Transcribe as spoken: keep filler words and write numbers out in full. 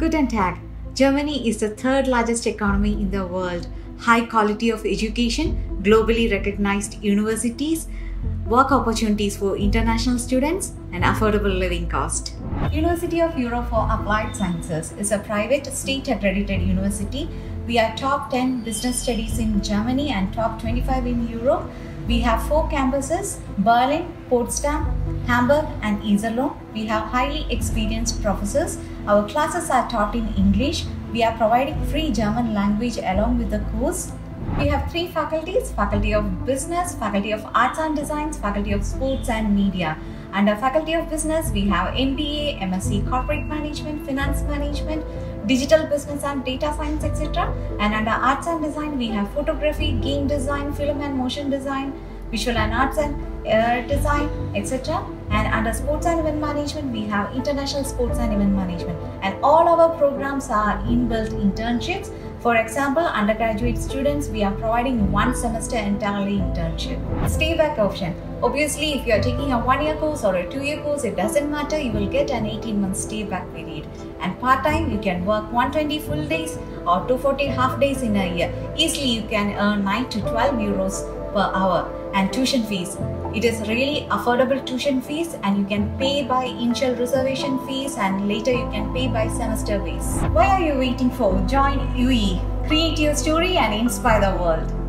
Guten Tag. Germany is the third largest economy in the world. High quality of education, globally recognized universities, work opportunities for international students, and affordable living cost. University of Europe for Applied Sciences is a private state-accredited university. We are top ten business studies in Germany and top twenty-five in Europe. We have four campuses, Berlin, Potsdam, Hamburg and Iserlohn. We have highly experienced professors. Our classes are taught in English. We are providing free German language along with the course. We have three faculties, Faculty of Business, Faculty of Arts and Designs, Faculty of Sports and Media. Under Faculty of Business, we have M B A, M S C Corporate Management, Finance Management, Digital Business and Data Science, et cetera. And under Arts and Design, we have Photography, Game Design, Film and Motion Design, Visual and Arts and uh, Design, et cetera. And under Sports and Event Management, we have International Sports and Event Management. And all our programs are inbuilt internships. For example, undergraduate students, we are providing one semester entirely internship. Stay back option. Obviously, if you are taking a one-year course or a two-year course, it doesn't matter, you will get an eighteen-month stay back period. And part-time, you can work one hundred twenty full days or two hundred forty half days in a year. Easily, you can earn nine to twelve euros per hour. And tuition fees. It is really affordable tuition fees, and you can pay by initial reservation fees and later you can pay by semester fees. What are you waiting for? Join U E. Create your story and inspire the world.